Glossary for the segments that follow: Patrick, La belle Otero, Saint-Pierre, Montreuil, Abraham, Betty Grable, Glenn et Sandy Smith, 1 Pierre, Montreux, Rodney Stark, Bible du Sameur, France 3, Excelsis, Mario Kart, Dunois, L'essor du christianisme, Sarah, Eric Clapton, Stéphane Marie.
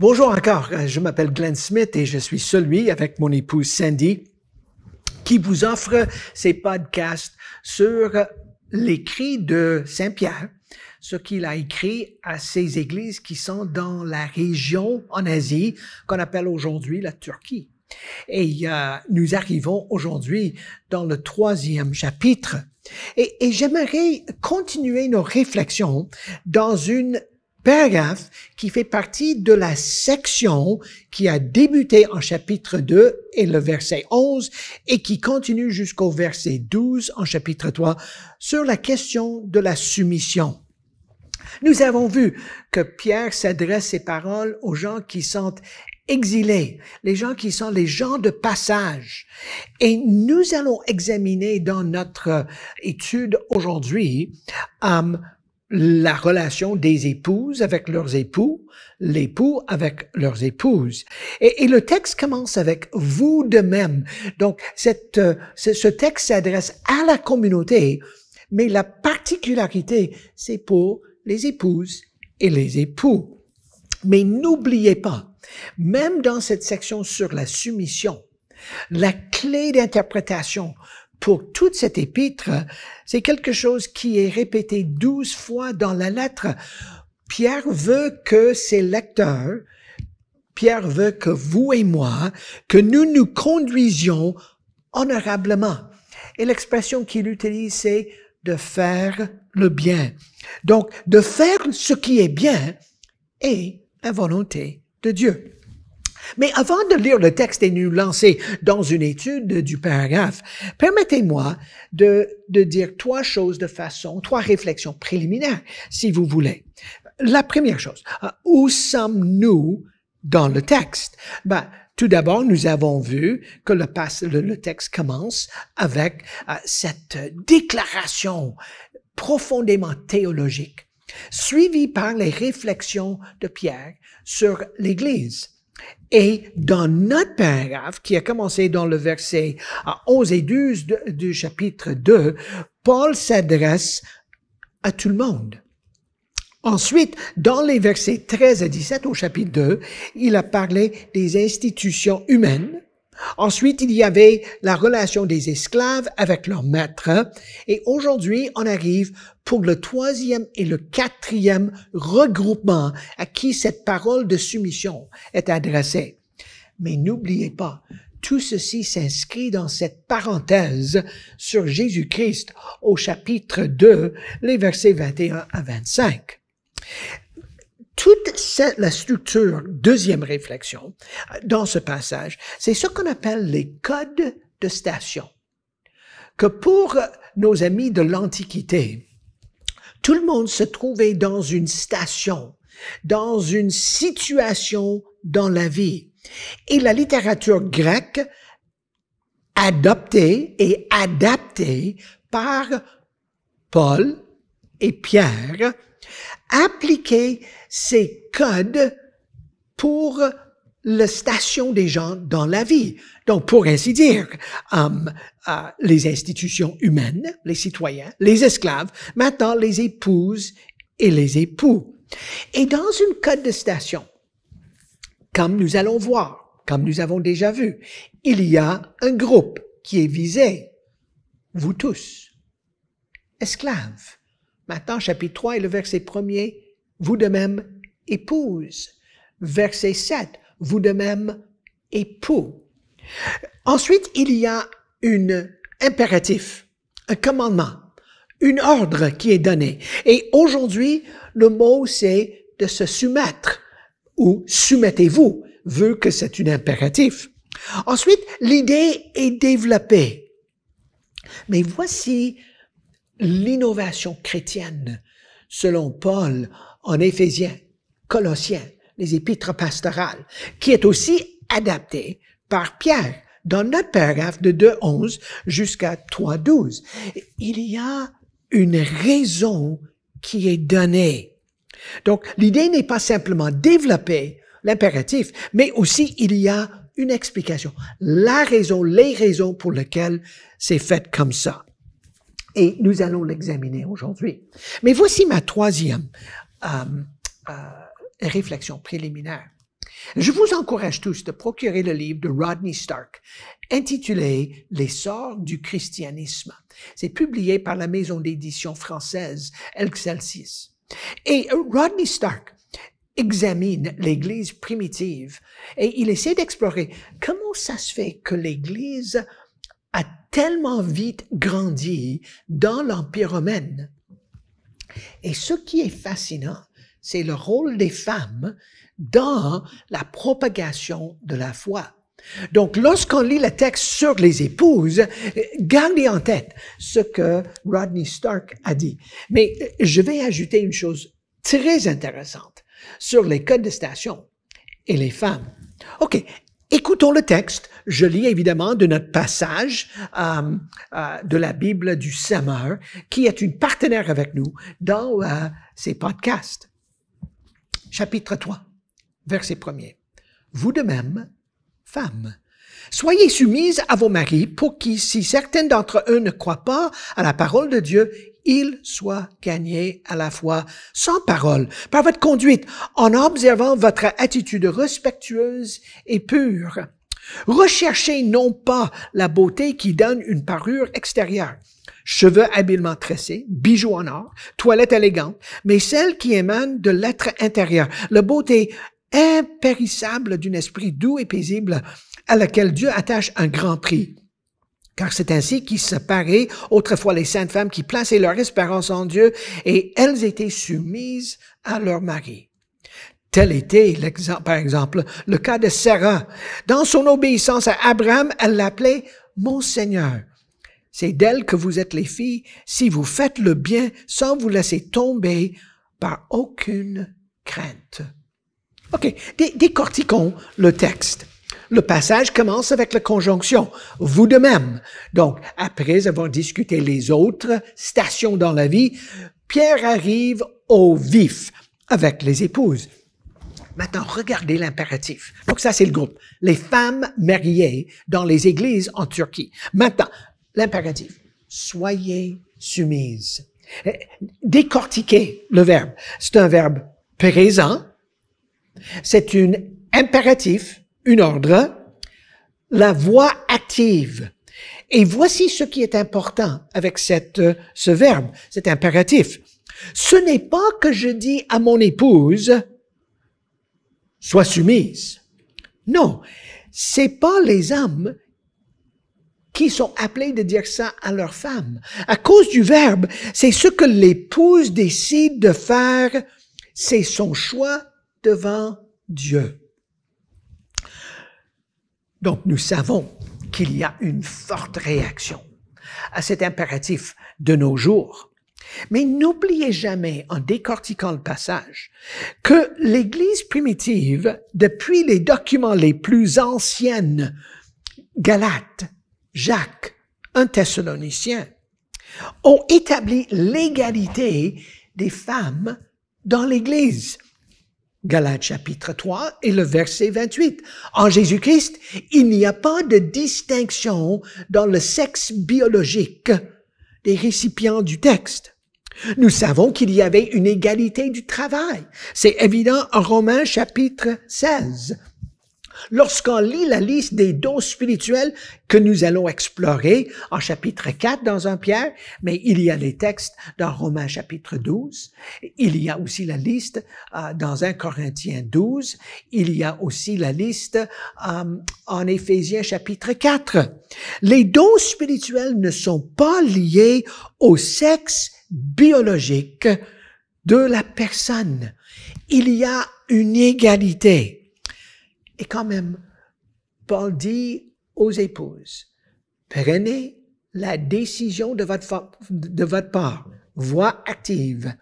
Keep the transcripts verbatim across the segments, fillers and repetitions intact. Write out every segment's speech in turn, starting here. Bonjour encore, je m'appelle Glenn Smith et je suis celui, avec mon épouse Sandy, qui vous offre ces podcasts sur l'écrit de Saint-Pierre, ce qu'il a écrit à ces églises qui sont dans la région en Asie, qu'on appelle aujourd'hui la Turquie. Et euh, nous arrivons aujourd'hui dans le troisième chapitre. Et, et j'aimerais continuer nos réflexions dans une paragraphe qui fait partie de la section qui a débuté en chapitre deux et le verset onze et qui continue jusqu'au verset douze en chapitre trois sur la question de la soumission. Nous avons vu que Pierre s'adresse ses paroles aux gens qui sont exilés, les gens qui sont les gens de passage. Et nous allons examiner dans notre étude aujourd'hui euh, la relation des épouses avec leurs époux, l'époux avec leurs épouses. Et, et le texte commence avec « vous de même ». Donc, cette, ce, ce texte s'adresse à la communauté, mais la particularité, c'est pour les épouses et les époux. Mais n'oubliez pas, même dans cette section sur la soumission, la clé d'interprétation pour toute cette épître, c'est quelque chose qui est répété douze fois dans la lettre. Pierre veut que ses lecteurs, Pierre veut que vous et moi, que nous nous conduisions honorablement. Et l'expression qu'il utilise, c'est de faire le bien. Donc, de faire ce qui est bien est la volonté de Dieu. Mais avant de lire le texte et nous lancer dans une étude du paragraphe, permettez-moi de, de dire trois choses de façon, trois réflexions préliminaires, si vous voulez. La première chose, où sommes-nous dans le texte? Ben, tout d'abord, nous avons vu que le, le, le texte commence avec euh, cette déclaration profondément théologique, suivie par les réflexions de Pierre sur l'Église. Et dans notre paragraphe, qui a commencé dans le verset onze et douze du chapitre deux, Paul s'adresse à tout le monde. Ensuite, dans les versets treize à dix-sept au chapitre deux, il a parlé des institutions humaines. Ensuite, il y avait la relation des esclaves avec leur maître. Et aujourd'hui, on arrive pour le troisième et le quatrième regroupement à qui cette parole de soumission est adressée. Mais n'oubliez pas, tout ceci s'inscrit dans cette parenthèse sur Jésus-Christ au chapitre deux, les versets vingt et un à vingt-cinq. Toute cette, la structure, deuxième réflexion, dans ce passage, c'est ce qu'on appelle les codes de station. Que pour nos amis de l'Antiquité, tout le monde se trouvait dans une station, dans une situation dans la vie. Et la littérature grecque, adoptée et adaptée par Paul et Pierre, appliquer ces codes pour la station des gens dans la vie. Donc, pour ainsi dire, euh, euh, les institutions humaines, les citoyens, les esclaves, maintenant les épouses et les époux. Et dans une code de station, comme nous allons voir, comme nous avons déjà vu, il y a un groupe qui est visé, vous tous, esclaves. Maintenant, chapitre trois et le verset premier, vous de même, épouse. Verset sept, vous de même, époux. Ensuite, il y a un impératif, un commandement, un ordre qui est donné. Et aujourd'hui, le mot, c'est de se soumettre ou soumettez-vous, vu que c'est un impératif. Ensuite, l'idée est développée. Mais voici l'innovation chrétienne, selon Paul, en Éphésiens, Colossiens, les épîtres pastorales, qui est aussi adaptée par Pierre dans notre paragraphe de deux onze jusqu'à trois douze. Il y a une raison qui est donnée. Donc, l'idée n'est pas simplement développer l'impératif, mais aussi il y a une explication, la raison, les raisons pour lesquelles c'est fait comme ça. Et nous allons l'examiner aujourd'hui. Mais voici ma troisième euh, euh, réflexion préliminaire. Je vous encourage tous de procurer le livre de Rodney Stark, intitulé « L'essor du christianisme ». C'est publié par la maison d'édition française Excelsis. Et Rodney Stark examine l'Église primitive et il essaie d'explorer comment ça se fait que l'Église a tellement vite grandi dans l'Empire romain. Et ce qui est fascinant, c'est le rôle des femmes dans la propagation de la foi. Donc, lorsqu'on lit le texte sur les épouses, gardez en tête ce que Rodney Stark a dit. Mais je vais ajouter une chose très intéressante sur les contestations et les femmes. OK, écoutons le texte. Je lis évidemment de notre passage euh, euh, de la Bible du Sameur, qui est une partenaire avec nous dans euh, ces podcasts. Chapitre trois, verset premier. « Vous de même, femmes, soyez soumises à vos maris pour qui, si certains d'entre eux ne croient pas à la parole de Dieu, ils soient gagnés à la foi sans parole, par votre conduite, en observant votre attitude respectueuse et pure. Recherchez non pas la beauté qui donne une parure extérieure, cheveux habilement tressés, bijoux en or, toilette élégante, mais celle qui émane de l'être intérieur, la beauté impérissable d'un esprit doux et paisible à laquelle Dieu attache un grand prix. Car c'est ainsi qu'ils séparaient autrefois les saintes femmes qui plaçaient leur espérance en Dieu et elles étaient soumises à leur mari. » Tel était, par exemple, le cas de Sarah. Dans son obéissance à Abraham, elle l'appelait « Mon Seigneur ». C'est d'elle que vous êtes les filles, si vous faites le bien sans vous laisser tomber par aucune crainte. OK, décortiquons le texte. Le passage commence avec la conjonction « vous de même ». Donc, après avoir discuté les autres stations dans la vie, Pierre arrive au vif avec les épouses. Maintenant, regardez l'impératif. Donc, ça, c'est le groupe. Les femmes mariées dans les églises en Turquie. Maintenant, l'impératif. Soyez soumises. Décortiquez le verbe. C'est un verbe présent. C'est un impératif, une ordre. La voix active. Et voici ce qui est important avec cette, ce verbe, cet impératif. Ce n'est pas que je dis à mon épouse « sois soumise ». Non, c'est pas les hommes qui sont appelés de dire ça à leur femme. À cause du verbe, c'est ce que l'épouse décide de faire, c'est son choix devant Dieu. Donc, nous savons qu'il y a une forte réaction à cet impératif de nos jours. Mais n'oubliez jamais, en décortiquant le passage, que l'Église primitive, depuis les documents les plus anciens, Galates, Jacques, un Thessalonicien, ont établi l'égalité des femmes dans l'Église. Galates chapitre trois et le verset vingt-huit. En Jésus-Christ, il n'y a pas de distinction dans le sexe biologique des récipients du texte. Nous savons qu'il y avait une égalité du travail. C'est évident en Romains chapitre seize. Lorsqu'on lit la liste des dons spirituels que nous allons explorer en chapitre quatre dans un Pierre, mais il y a les textes dans Romains chapitre douze, il y a aussi la liste euh, dans un Corinthiens douze, il y a aussi la liste euh, en Éphésiens chapitre quatre. Les dons spirituels ne sont pas liés au sexe biologique de la personne. Il y a une égalité. Et quand même, Paul dit aux épouses, « Prenez la décision de votre, de votre part, voix active,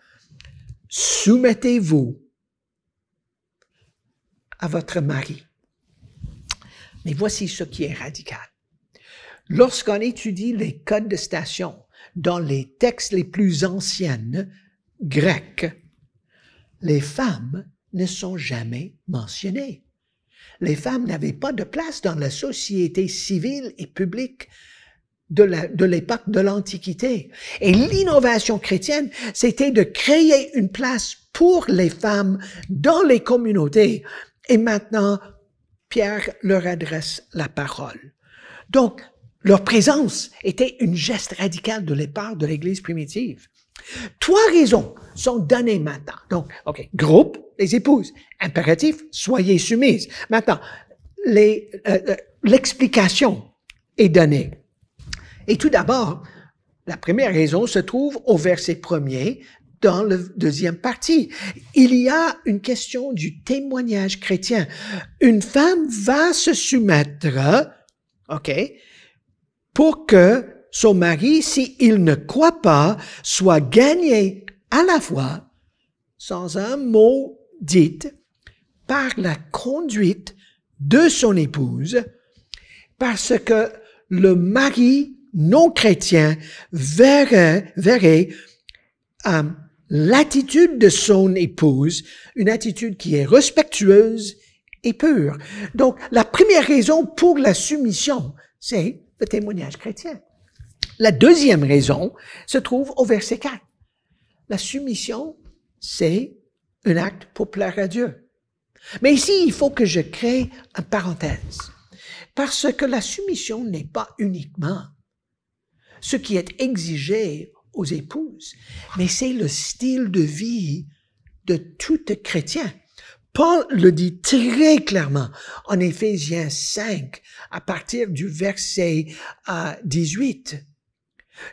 soumettez-vous à votre mari. » Mais voici ce qui est radical. Lorsqu'on étudie les codes de station dans les textes les plus anciens grecs, les femmes ne sont jamais mentionnées. Les femmes n'avaient pas de place dans la société civile et publique de l'époque de l'Antiquité. Et l'innovation chrétienne, c'était de créer une place pour les femmes dans les communautés Et maintenant, Pierre leur adresse la parole. Donc, leur présence était une geste radical de départ de l'Église primitive. Trois raisons sont données maintenant. Donc, OK, groupe, les épouses. Impératif, soyez soumises. Maintenant, les, euh, l'explication est donnée. Et tout d'abord, la première raison se trouve au verset premier, dans la deuxième partie. Il y a une question du témoignage chrétien. Une femme va se soumettre, OK, pour que son mari, s'il ne croit pas, soit gagné à la fois, sans un mot dit, par la conduite de son épouse, parce que le mari non chrétien verrait, verrait euh, l'attitude de son épouse, une attitude qui est respectueuse et pure. Donc, la première raison pour la soumission, c'est le témoignage chrétien. La deuxième raison se trouve au verset quatre. La soumission, c'est un acte pour plaire à Dieu. Mais ici, il faut que je crée une parenthèse, parce que la soumission n'est pas uniquement ce qui est exigé aux épouses, mais c'est le style de vie de tout chrétien. Paul le dit très clairement en Éphésiens cinq, à partir du verset dix-huit.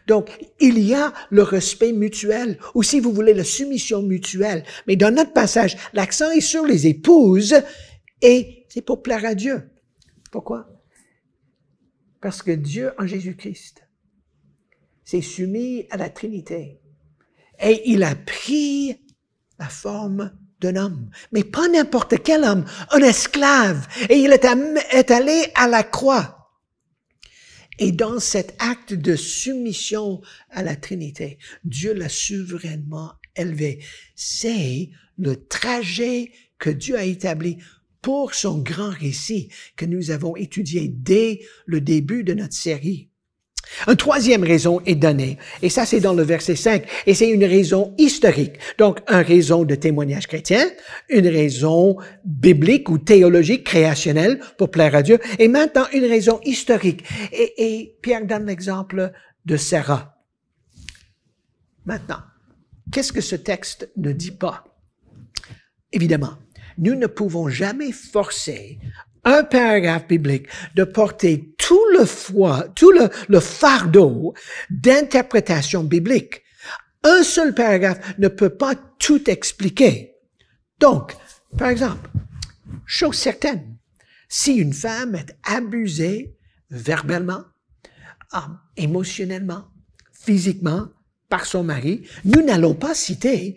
Donc, il y a le respect mutuel, ou si vous voulez, la soumission mutuelle. Mais dans notre passage, l'accent est sur les épouses et c'est pour plaire à Dieu. Pourquoi? Parce que Dieu, en Jésus-Christ, s'est soumis à la Trinité et il a pris la forme d'un homme, mais pas n'importe quel homme, un esclave, et il est allé à la croix. Et dans cet acte de soumission à la Trinité, Dieu l'a souverainement élevé. C'est le trajet que Dieu a établi pour son grand récit que nous avons étudié dès le début de notre série. Une troisième raison est donnée, et ça c'est dans le verset cinq, et c'est une raison historique. Donc, une raison de témoignage chrétien, une raison biblique ou théologique, créationnelle, pour plaire à Dieu, et maintenant une raison historique. Et, et Pierre donne l'exemple de Sarah. Maintenant, qu'est-ce que ce texte ne dit pas? Évidemment, nous ne pouvons jamais forcer un paragraphe biblique de porter tout le foie, tout le, le fardeau d'interprétation biblique. Un seul paragraphe ne peut pas tout expliquer. Donc, par exemple, chose certaine, si une femme est abusée verbalement, euh, émotionnellement, physiquement par son mari, nous n'allons pas citer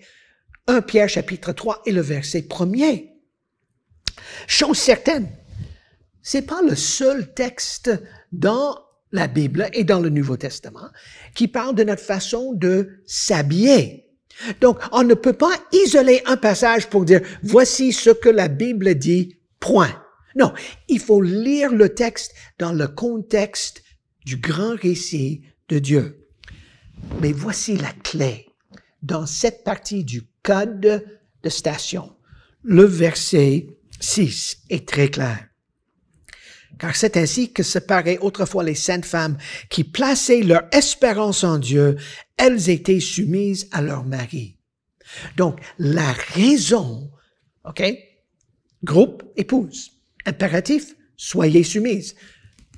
premier Pierre chapitre trois et le verset premier. Chose certaine, c'est pas le seul texte dans la Bible et dans le Nouveau Testament qui parle de notre façon de s'habiller. Donc, on ne peut pas isoler un passage pour dire « voici ce que la Bible dit, point ». Non, il faut lire le texte dans le contexte du grand récit de Dieu. Mais voici la clé dans cette partie du code de station. Le verset six est très clair. Car c'est ainsi que se paraient autrefois les saintes femmes qui plaçaient leur espérance en Dieu, elles étaient soumises à leur mari. Donc, la raison, OK, groupe, épouse, impératif, soyez soumises.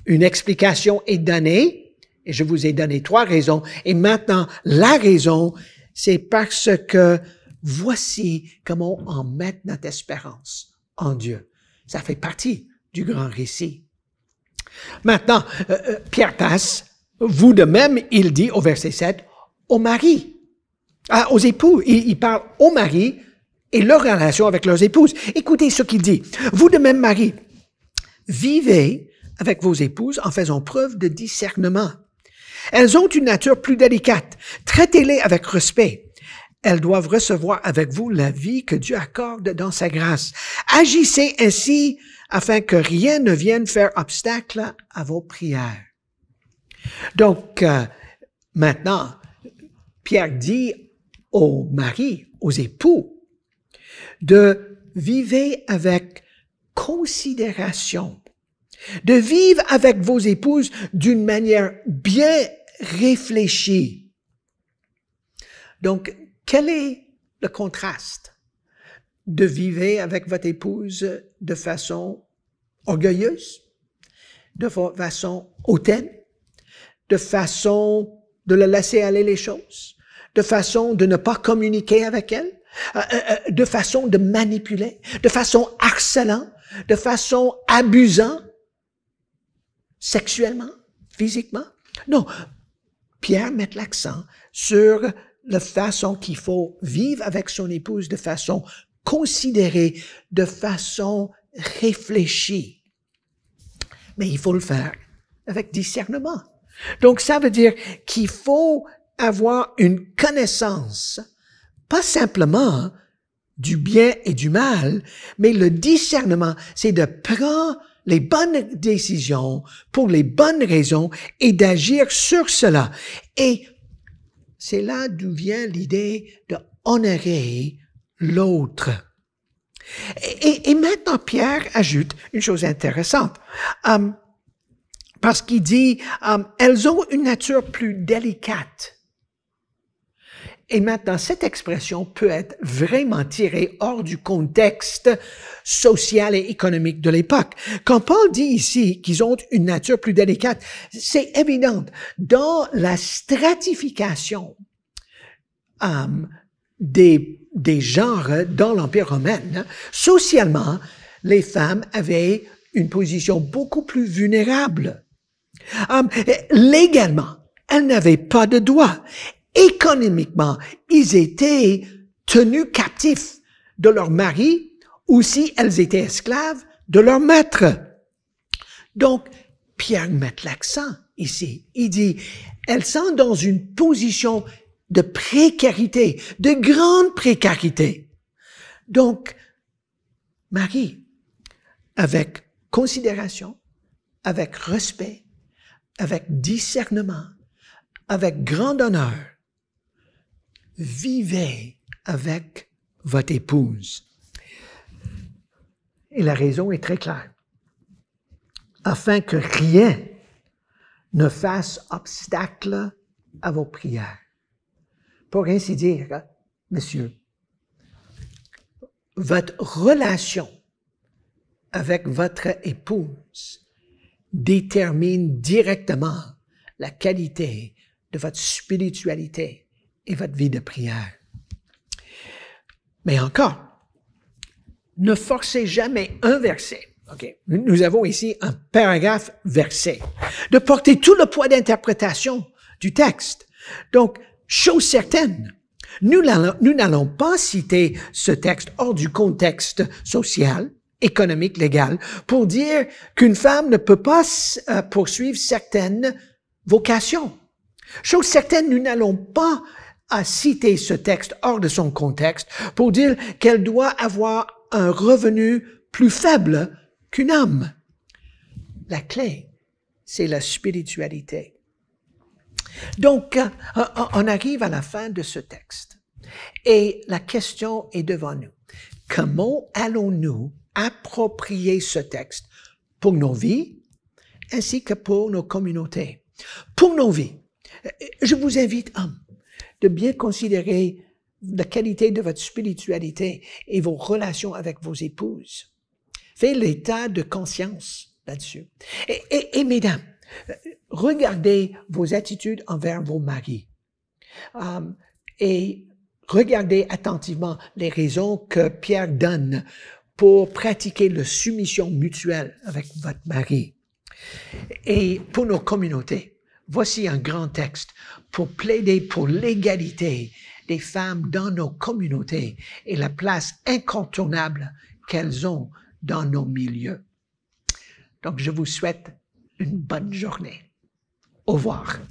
Une explication est donnée, et je vous ai donné trois raisons, et maintenant, la raison, c'est parce que voici comment on met notre espérance en Dieu. Ça fait partie du grand récit. Maintenant, euh, Pierre passe, vous de même, il dit au verset sept, aux maris, à, aux époux. Il, il parle aux maris et leur relation avec leurs épouses. Écoutez ce qu'il dit. Vous de même, maris, vivez avec vos épouses en faisant preuve de discernement. Elles ont une nature plus délicate. Traitez-les avec respect. Elles doivent recevoir avec vous la vie que Dieu accorde dans sa grâce. Agissez ainsi afin que rien ne vienne faire obstacle à vos prières. Donc, euh, maintenant, Pierre dit aux maris, aux époux, de vivre avec considération, de vivre avec vos épouses d'une manière bien réfléchie. Donc, quel est le contraste? De vivre avec votre épouse de façon orgueilleuse, de façon hautaine, de façon de la laisser aller les choses, de façon de ne pas communiquer avec elle, euh, euh, de façon de manipuler, de façon harcelant, de façon abusant, sexuellement, physiquement. Non, Pierre met l'accent sur la façon qu'il faut vivre avec son épouse de façon considérée, de façon réfléchie. Mais il faut le faire avec discernement. Donc, ça veut dire qu'il faut avoir une connaissance, pas simplement du bien et du mal, mais le discernement, c'est de prendre les bonnes décisions pour les bonnes raisons et d'agir sur cela. Et c'est là d'où vient l'idée d'honorer l'autre. Et, et, et maintenant, Pierre ajoute une chose intéressante. Um, Parce qu'il dit, euh, elles ont une nature plus délicate. Et maintenant, cette expression peut être vraiment tirée hors du contexte social et économique de l'époque. Quand Paul dit ici qu'ils ont une nature plus délicate, c'est évident. Dans la stratification euh, des, des genres dans l'Empire romain, hein, socialement, les femmes avaient une position beaucoup plus vulnérable. Um, légalement, elles n'avaient pas de droits. Économiquement, ils étaient tenus captifs de leur mari ou si elles étaient esclaves de leur maître. Donc, Pierre met l'accent ici. Il dit, elles sont dans une position de précarité, de grande précarité. Donc, Marie, avec considération, avec respect, avec discernement, avec grand honneur, vivez avec votre épouse. Et la raison est très claire. Afin que rien ne fasse obstacle à vos prières. Pour ainsi dire, messieurs, votre relation avec votre épouse détermine directement la qualité de votre spiritualité et votre vie de prière. Mais encore, ne forcez jamais un verset. Okay. Nous avons ici un paragraphe verset. De porter tout le poids d'interprétation du texte. Donc, chose certaine, nous n'allons pas citer ce texte hors du contexte social, économique, légale, pour dire qu'une femme ne peut pas poursuivre certaines vocations. Chose certaine, nous n'allons pas à citer ce texte hors de son contexte pour dire qu'elle doit avoir un revenu plus faible qu'une âme. La clé, c'est la spiritualité. Donc, on arrive à la fin de ce texte et la question est devant nous. Comment allons-nous approprier ce texte pour nos vies ainsi que pour nos communautés? Pour nos vies, je vous invite à de bien considérer la qualité de votre spiritualité et vos relations avec vos épouses. Faites l'état de conscience là-dessus. Et, et, et mesdames, regardez vos attitudes envers vos maris um, et regardez attentivement les raisons que Pierre donne pour pratiquer la soumission mutuelle avec votre mari. Et pour nos communautés, voici un grand texte pour plaider pour l'égalité des femmes dans nos communautés et la place incontournable qu'elles ont dans nos milieux. Donc, je vous souhaite une bonne journée. Au revoir.